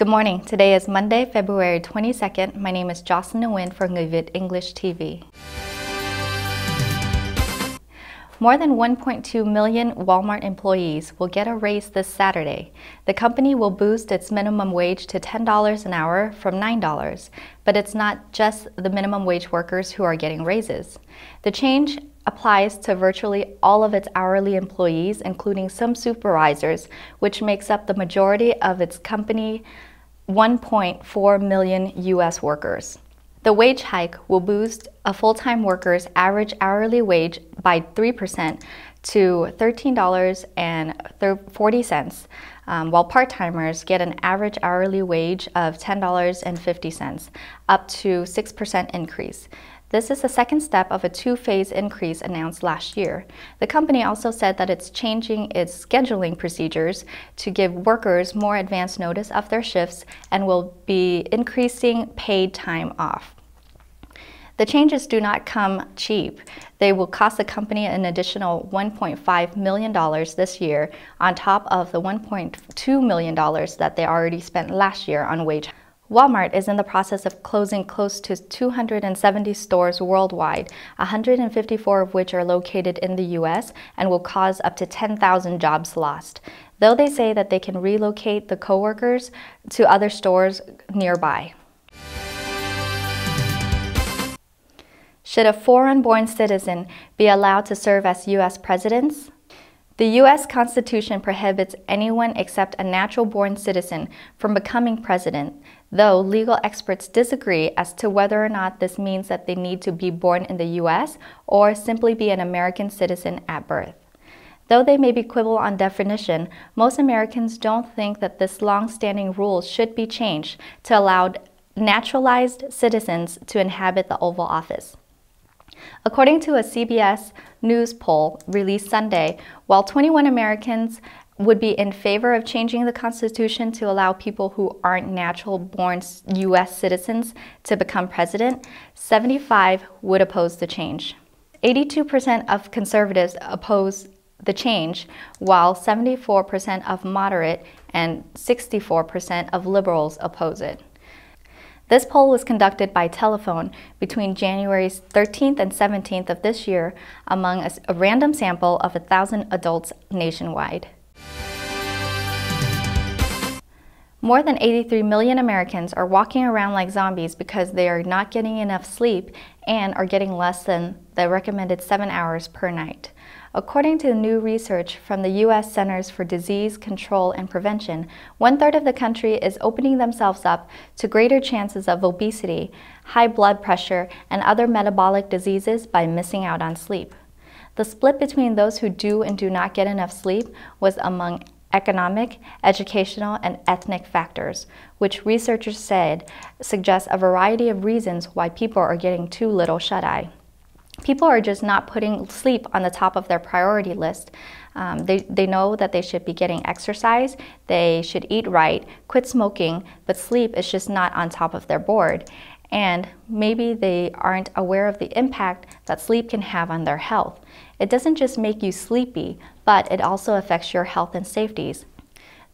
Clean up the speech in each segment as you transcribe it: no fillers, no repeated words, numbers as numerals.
Good morning. Today is Monday, February 22nd. My name is Jocelyn Nguyen for Người Việt English TV. More than 1.2 million Walmart employees will get a raise this Saturday. The company will boost its minimum wage to $10 an hour from $9, but it's not just the minimum wage workers who are getting raises. The change applies to virtually all of its hourly employees, including some supervisors, which makes up the majority of its company 1.4 million U.S. workers. The wage hike will boost a full-time worker's average hourly wage by 3% to $13.40, while part-timers get an average hourly wage of $10.50, up to 6% increase. This is the second step of a two-phase increase announced last year. The company also said that it's changing its scheduling procedures to give workers more advance notice of their shifts and will be increasing paid time off. The changes do not come cheap. They will cost the company an additional $1.5 million this year on top of the $1.2 million that they already spent last year on wage. Walmart is in the process of closing close to 270 stores worldwide, 154 of which are located in the U.S. and will cause up to 10,000 jobs lost, though they say that they can relocate the coworkers to other stores nearby. Should a foreign-born citizen be allowed to serve as U.S. presidents? The U.S. Constitution prohibits anyone except a natural-born citizen from becoming president, though legal experts disagree as to whether or not this means that they need to be born in the U.S. or simply be an American citizen at birth. Though they may be quibble on definition, most Americans don't think that this long-standing rule should be changed to allow naturalized citizens to inhabit the Oval Office. According to a CBS News poll released Sunday, while 21 Americans would be in favor of changing the Constitution to allow people who aren't natural-born U.S. citizens to become president, 75 would oppose the change. 82% of conservatives oppose the change, while 74% of moderate and 64% of liberals oppose it. This poll was conducted by telephone between January 13th and 17th of this year among a random sample of 1,000 adults nationwide. More than 83 million Americans are walking around like zombies because they are not getting enough sleep and are getting less than the recommended 7 hours per night. According to new research from the U.S. Centers for Disease Control and Prevention, one-third of the country is opening themselves up to greater chances of obesity, high blood pressure, and other metabolic diseases by missing out on sleep. The split between those who do and do not get enough sleep was among economic, educational, and ethnic factors, which researchers said suggests a variety of reasons why people are getting too little shut-eye. People are just not putting sleep on the top of their priority list. They know that they should be getting exercise, they should eat right, quit smoking, but sleep is just not on top of their board. And maybe they aren't aware of the impact that sleep can have on their health. It doesn't just make you sleepy, but it also affects your health and safety.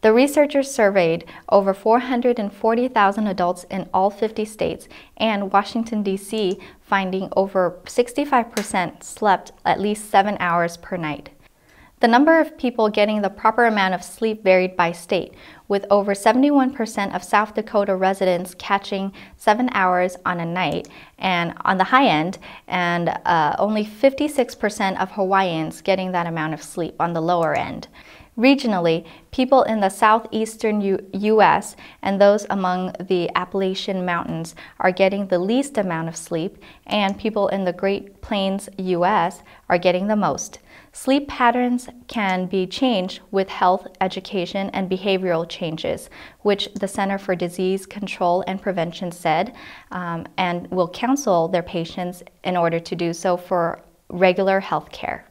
The researchers surveyed over 440,000 adults in all 50 states and Washington, D.C., finding over 65% slept at least 7 hours per night. The number of people getting the proper amount of sleep varied by state, with over 71% of South Dakota residents catching 7 hours on a night, and on the high end, and only 56% of Hawaiians getting that amount of sleep on the lower end. Regionally, people in the southeastern U.S. and those among the Appalachian Mountains are getting the least amount of sleep, and people in the Great Plains U.S. are getting the most. Sleep patterns can be changed with health, education, and behavioral changes, which the Center for Disease Control and Prevention said, and will counsel their patients in order to do so for regular health care.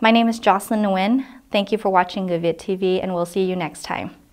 My name is Jocelyn Nguyen. Thank you for watching Người Việt TV, and we'll see you next time.